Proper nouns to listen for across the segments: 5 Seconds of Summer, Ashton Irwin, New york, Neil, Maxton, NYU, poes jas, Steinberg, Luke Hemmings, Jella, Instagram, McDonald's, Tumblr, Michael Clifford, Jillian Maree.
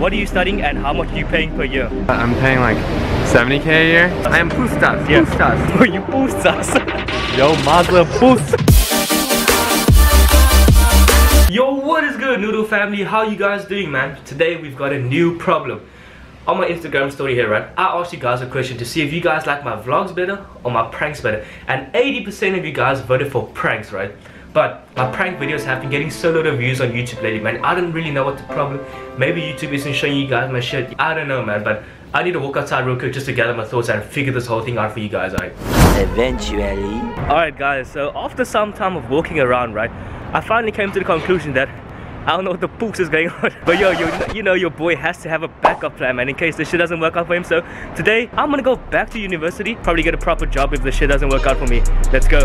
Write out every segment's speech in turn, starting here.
What are you studying and how much are you paying per year? I'm paying like 70k a year. I am pustas. Yes. Pustas. Bro, you pustas. Yo, mother pus. Yo, what is good, Noodle family? How you guys doing, man? Today we've got a new problem. On my Instagram story here, right, I asked you guys a question to see if you guys like my vlogs better or my pranks better, and 80% of you guys voted for pranks, right? But my prank videos have been getting so lot of views on YouTube lately, man. I don't really know what the problem. Maybe YouTube isn't showing you guys my shit. I don't know, man, but I need to walk outside real quick just to gather my thoughts and figure this whole thing out for you guys, alright? Eventually. Alright guys, so after some time of walking around, right, I finally came to the conclusion that I don't know what the pooks is going on. But yo, you know your boy has to have a backup plan, man, in case this shit doesn't work out for him. So today, I'm gonna go back to university, probably get a proper job if this shit doesn't work out for me. Let's go.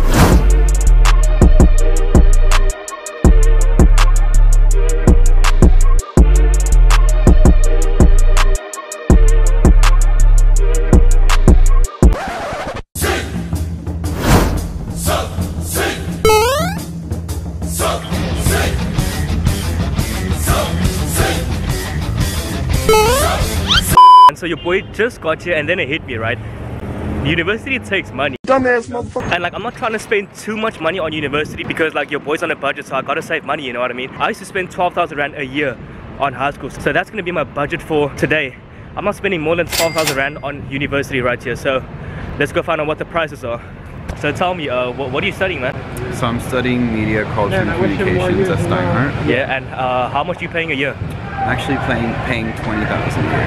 So your boy just got here and then it hit me, right? University takes money. Dumbass motherfucker. And like, I'm not trying to spend too much money on university because like your boy's on a budget, so I gotta save money, you know what I mean? I used to spend 12,000 Rand a year on high school, so that's gonna be my budget for today. I'm not spending more than 12,000 Rand on university right here, so let's go find out what the prices are. So tell me, what are you studying, man? So I'm studying media, culture, and communications at Steinberg. Yeah, and how much are you paying a year? Actually paying $20,000 a year.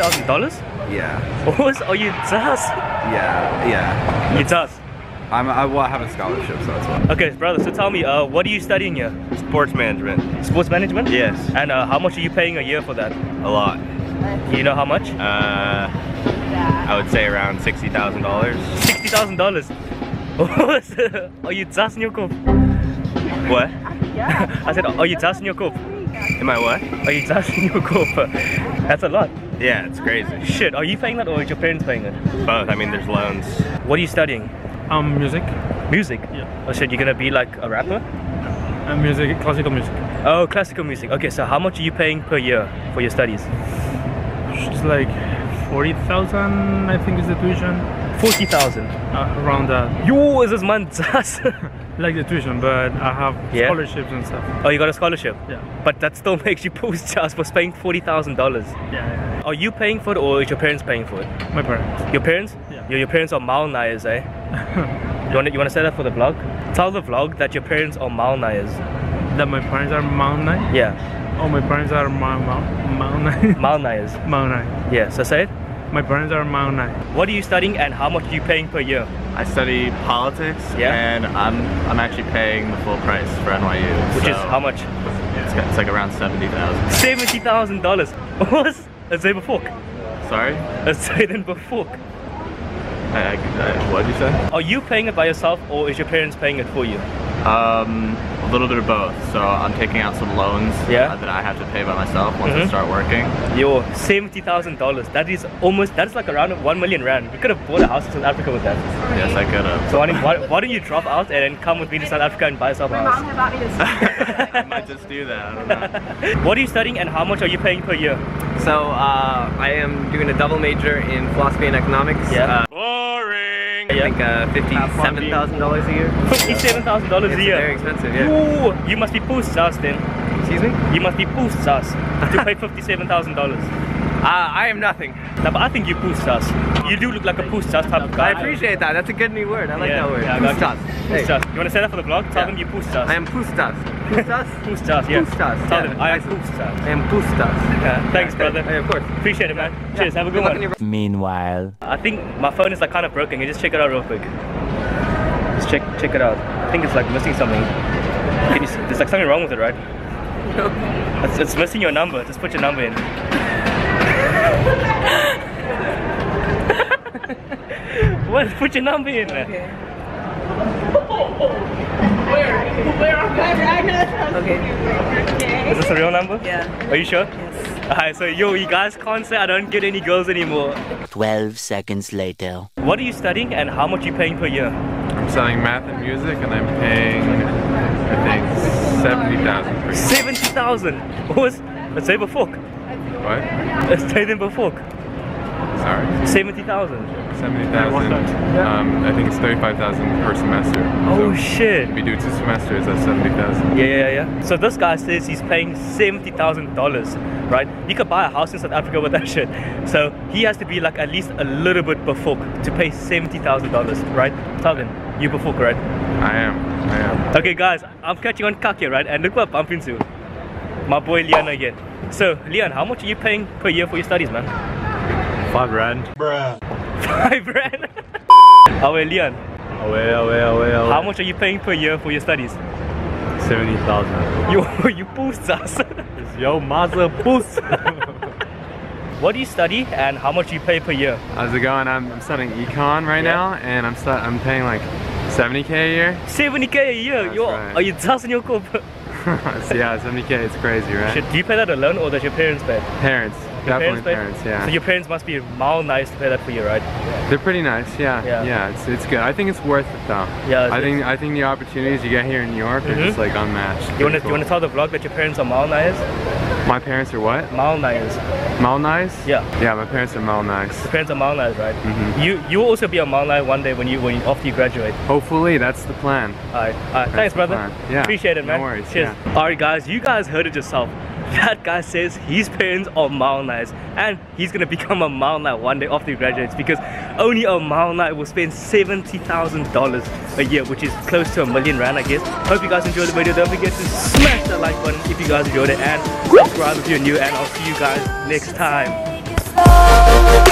$20,000? Yeah. What are you jas? Yeah. You jas? I have a scholarship, so that's why. Okay, brother, so tell me, what are you studying here? Sports management. Sports management? Yes. And how much are you paying a year for that? A lot. You know how much? I would say around $60,000. $60,000? Are you jas in your cup? What? I said, are you jas in your cup? Am I what? Are you jas in your cup? That's a lot. Yeah, it's crazy. Shit, are you paying that or is your parents paying it? Both, I mean there's loans. What are you studying? Music. Music? Yeah. Oh shit, you're gonna be like a rapper? Music, classical music. Oh, classical music. Okay, so how much are you paying per year for your studies? It's like 40,000, I think is the tuition. 40,000? Around that. Yo, is this man jas? Like the tuition, but I have scholarships and stuff. Oh, you got a scholarship? Yeah. But that still makes you poes jas for paying $40,000. Yeah. Are you paying for it or is your parents paying for it? My parents. Your parents? Yeah. Your parents are malnayers, eh? Yeah. You wanna say that for the vlog? Tell the vlog that your parents are malnayers. That my parents are malnayers? Yeah. Oh, my parents are malnayers. Malnayers. Malnayers. Yeah, so say it. My parents are Malnayers. What are you studying and how much are you paying per year? I study politics and I'm actually paying the full price for NYU. Which is how much? Yeah, it's like around $70,000. $70,000? What? It's a fork. Sorry? It's a fork. What did you say? Are you paying it by yourself or is your parents paying it for you? A little bit of both. So I'm taking out some loans that I have to pay by myself once I start working. Yo, $70,000. That is almost, that's like around 1 million Rand. You could have bought a house in South Africa with that. Yes, I could have. So why don't you drop out and then come with me to South Africa and buy yourself a house? My mom had bought me this. I might just do that, I don't know. What are you studying and how much are you paying per year? So I am doing a double major in philosophy and economics. Yeah. I think $57,000 a year. $57,000 a year? Very expensive, yeah. Ooh, you must be poes jas then. Excuse me? You must be poes jas to pay $57,000. I am nothing. No, but I think you poes jas. You do look like a poes jas type of guy. I appreciate that. That's a good new word. I like that word. Yeah, poes jas. Hey. You want to say that for the vlog? Tell them you poes jas. I am poes jas. Poes jas? Poes jas, yeah. Poes jas. Tell them, I am poes jas. I am poes jas. Thanks, brother. Hey, of course. Appreciate it, man. Cheers. Have a good one. Meanwhile, I think my phone is like kind of broken. You just check it out real quick. Just check it out. I think it's like missing something. Can you see? There's like something wrong with it, right? No. It's missing your number. Just put your number in. What? Put your number in. Okay. Where are my okay. Is this a real number? Yeah. Are you sure? Yes. Alright, so yo, you guys can't say I don't get any girls anymore. 12 seconds later. What are you studying and how much are you paying per year? I'm studying math and music and I'm paying, I think, $70,000 per year. $70,000? What was? Let's say a fork. What? It's Titan Before. Sorry. 70,000. 70,000. Yeah. I think it's 35,000 per semester. Oh so shit! If you do 2 semesters, that's 70,000. Yeah. So this guy says he's paying $70,000, right? You could buy a house in South Africa with that shit. So he has to be like at least a little bit before to pay $70,000, right? Talvin, you before, right? I am. Okay, guys, I'm catching on Kak here, right? And look what I bump into. My boy Leon again. So Leon, how much are you paying per year for your studies, man? R5. Bruh. R5? Away, Leon. Away. How much are you paying per year for your studies? 70,000. You poes jas. Yo, maza poes. What do you study and how much do you pay per year? How's it going? I'm studying econ right now, and I'm paying like 70k a year. 70k a year? That's right. Are you jas in your cup? Yeah, 70k, it's crazy, right? Shit, do you pay that alone or does your parents pay? Parents. Definitely parents, yeah. So your parents must be mal nice to pay that for you, right? Yeah. They're pretty nice, yeah. It's good. I think it's worth it though. Yeah. I think the opportunities you get here in New York are just like unmatched. You wanna tell the vlog that your parents are mal nice? My parents are what? Mal nice. Mal nice? Yeah. Yeah, my parents are mal nice. Your parents are mal nice, right? You'll also be a mal nice one day when after you graduate. Hopefully, that's the plan. Alright. Thanks, brother. Yeah. Appreciate it, man. No worries. Cheers. Yeah. Alright, guys. You guys heard it yourself. That guy says his parents are mal nice and he's gonna become a mal nice one day after he graduates, because only a mal nice will spend $70,000 a year, which is close to R1 million, I guess. Hope you guys enjoyed the video. Don't forget to smash that like button if you guys enjoyed it, and subscribe if you're new, and I'll see you guys next time.